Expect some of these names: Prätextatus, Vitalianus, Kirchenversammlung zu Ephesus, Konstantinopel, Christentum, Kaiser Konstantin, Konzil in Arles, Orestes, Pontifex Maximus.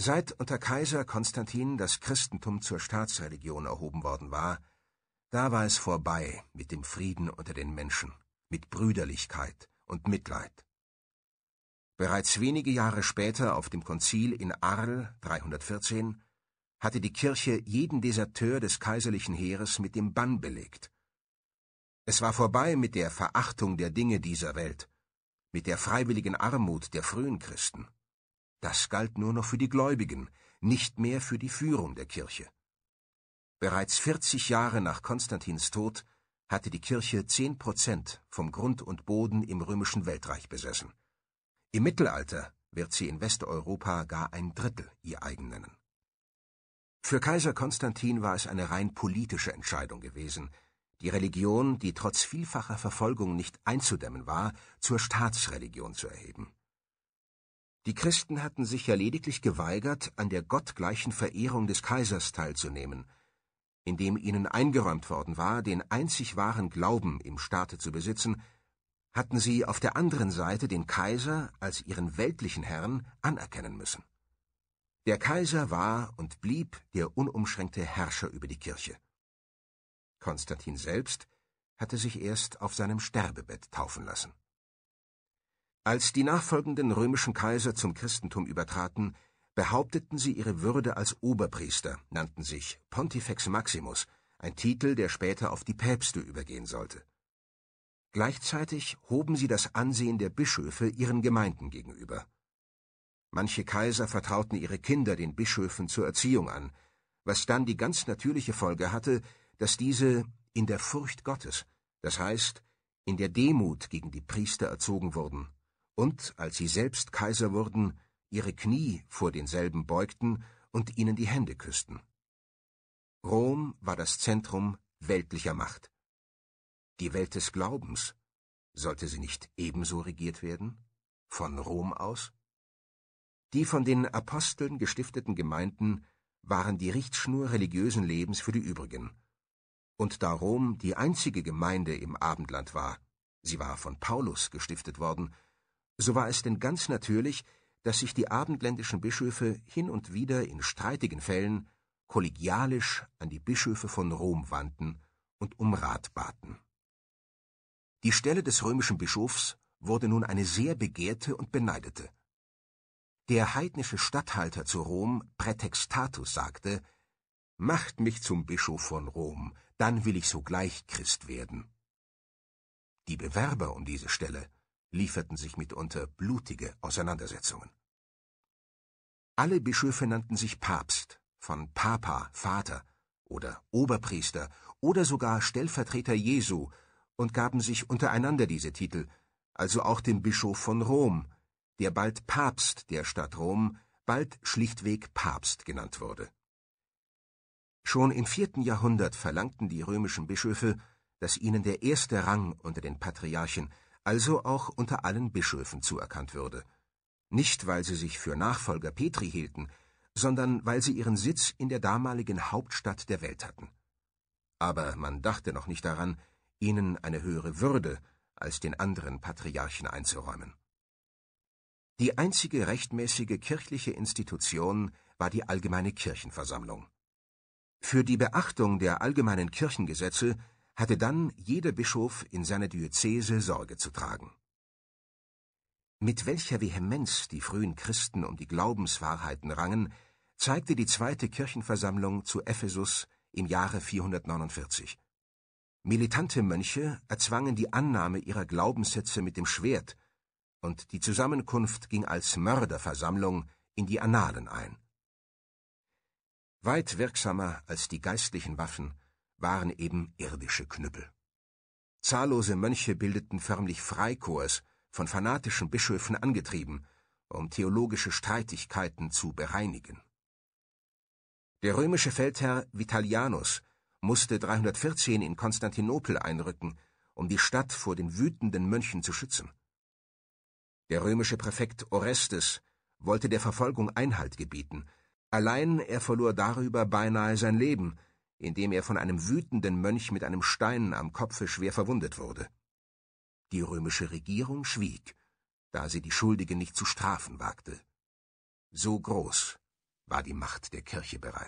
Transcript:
Seit unter Kaiser Konstantin das Christentum zur Staatsreligion erhoben worden war, da war es vorbei mit dem Frieden unter den Menschen, mit Brüderlichkeit und Mitleid. Bereits wenige Jahre später auf dem Konzil in Arles 314 hatte die Kirche jeden Deserteur des kaiserlichen Heeres mit dem Bann belegt. Es war vorbei mit der Verachtung der Dinge dieser Welt, mit der freiwilligen Armut der frühen Christen. Das galt nur noch für die Gläubigen, nicht mehr für die Führung der Kirche. Bereits 40 Jahre nach Konstantins Tod hatte die Kirche 10% vom Grund und Boden im römischen Weltreich besessen. Im Mittelalter wird sie in Westeuropa gar ein Drittel ihr eigen nennen. Für Kaiser Konstantin war es eine rein politische Entscheidung gewesen, die Religion, die trotz vielfacher Verfolgung nicht einzudämmen war, zur Staatsreligion zu erheben. Die Christen hatten sich ja lediglich geweigert, an der gottgleichen Verehrung des Kaisers teilzunehmen, indem ihnen eingeräumt worden war, den einzig wahren Glauben im Staate zu besitzen, hatten sie auf der anderen Seite den Kaiser als ihren weltlichen Herrn anerkennen müssen. Der Kaiser war und blieb der unumschränkte Herrscher über die Kirche. Konstantin selbst hatte sich erst auf seinem Sterbebett taufen lassen. Als die nachfolgenden römischen Kaiser zum Christentum übertraten, behaupteten sie ihre Würde als Oberpriester, nannten sich Pontifex Maximus, ein Titel, der später auf die Päpste übergehen sollte. Gleichzeitig hoben sie das Ansehen der Bischöfe ihren Gemeinden gegenüber. Manche Kaiser vertrauten ihre Kinder den Bischöfen zur Erziehung an, was dann die ganz natürliche Folge hatte, dass diese in der Furcht Gottes, das heißt in der Demut gegen die Priester erzogen wurden und, als sie selbst Kaiser wurden, ihre Knie vor denselben beugten und ihnen die Hände küssten. Rom war das Zentrum weltlicher Macht. Die Welt des Glaubens, sollte sie nicht ebenso regiert werden? Von Rom aus? Die von den Aposteln gestifteten Gemeinden waren die Richtschnur religiösen Lebens für die übrigen. Und da Rom die einzige Gemeinde im Abendland war, sie war von Paulus gestiftet worden, so war es denn ganz natürlich, dass sich die abendländischen Bischöfe hin und wieder in streitigen Fällen kollegialisch an die Bischöfe von Rom wandten und um Rat baten. Die Stelle des römischen Bischofs wurde nun eine sehr begehrte und beneidete. Der heidnische Statthalter zu Rom, Prätextatus, sagte: »Macht mich zum Bischof von Rom, dann will ich sogleich Christ werden.« Die Bewerber um diese Stelle lieferten sich mitunter blutige Auseinandersetzungen. Alle Bischöfe nannten sich Papst, von Papa, Vater oder Oberpriester oder sogar Stellvertreter Jesu und gaben sich untereinander diese Titel, also auch dem Bischof von Rom, der bald Papst der Stadt Rom, bald schlichtweg Papst genannt wurde. Schon im 4. Jahrhundert verlangten die römischen Bischöfe, dass ihnen der erste Rang unter den Patriarchen, also auch unter allen Bischöfen, zuerkannt würde. Nicht, weil sie sich für Nachfolger Petri hielten, sondern weil sie ihren Sitz in der damaligen Hauptstadt der Welt hatten. Aber man dachte noch nicht daran, ihnen eine höhere Würde als den anderen Patriarchen einzuräumen. Die einzige rechtmäßige kirchliche Institution war die allgemeine Kirchenversammlung. Für die Beachtung der allgemeinen Kirchengesetze hatte dann jeder Bischof in seiner Diözese Sorge zu tragen. Mit welcher Vehemenz die frühen Christen um die Glaubenswahrheiten rangen, zeigte die zweite Kirchenversammlung zu Ephesus im Jahre 449. Militante Mönche erzwangen die Annahme ihrer Glaubenssätze mit dem Schwert, und die Zusammenkunft ging als Mörderversammlung in die Annalen ein. Weit wirksamer als die geistlichen Waffen waren eben irdische Knüppel. Zahllose Mönche bildeten förmlich Freikorps, von fanatischen Bischöfen angetrieben, um theologische Streitigkeiten zu bereinigen. Der römische Feldherr Vitalianus musste 314 in Konstantinopel einrücken, um die Stadt vor den wütenden Mönchen zu schützen. Der römische Präfekt Orestes wollte der Verfolgung Einhalt gebieten, allein er verlor darüber beinahe sein Leben, indem er von einem wütenden Mönch mit einem Stein am Kopfe schwer verwundet wurde. Die römische Regierung schwieg, da sie die Schuldigen nicht zu strafen wagte. So groß war die Macht der Kirche bereits.